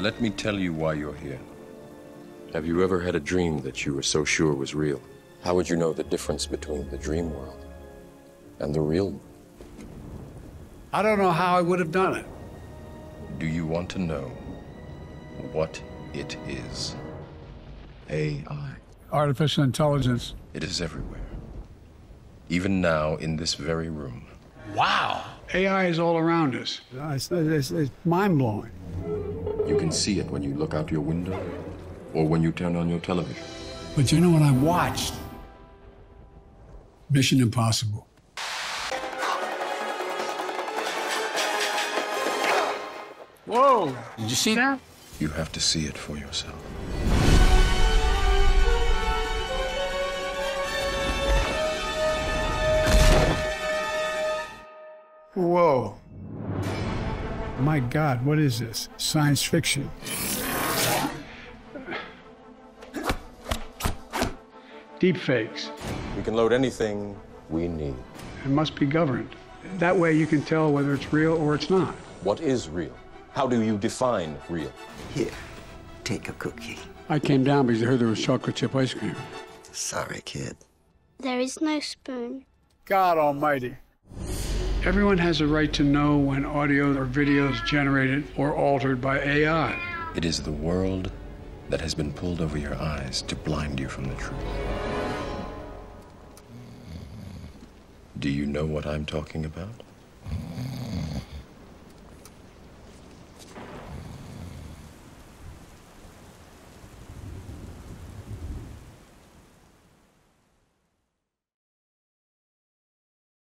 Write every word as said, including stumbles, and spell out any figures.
Let me tell you why you're here. Have you ever had a dream that you were so sure was real? How would you know the difference between the dream world and the real world? I don't know how I would have done it. Do you want to know what it is? A I. Artificial intelligence. It is everywhere. Even now, in this very room. Wow! A I is all around us. It's, it's, it's mind-blowing. You can see it when you look out your window or when you turn on your television. But you know what I watched? Mission Impossible. Whoa! Did you see that? You have to see it for yourself. Whoa. My God, what is this? Science fiction. Deep fakes. We can load anything we need. It must be governed. That way you can tell whether it's real or it's not. What is real? How do you define real? Here, take a cookie. I came down because I heard there was chocolate chip ice cream. Sorry, kid. There is no spoon. God almighty. Everyone has a right to know when audio or video is generated or altered by A I. It is the world that has been pulled over your eyes to blind you from the truth. Do you know what I'm talking about?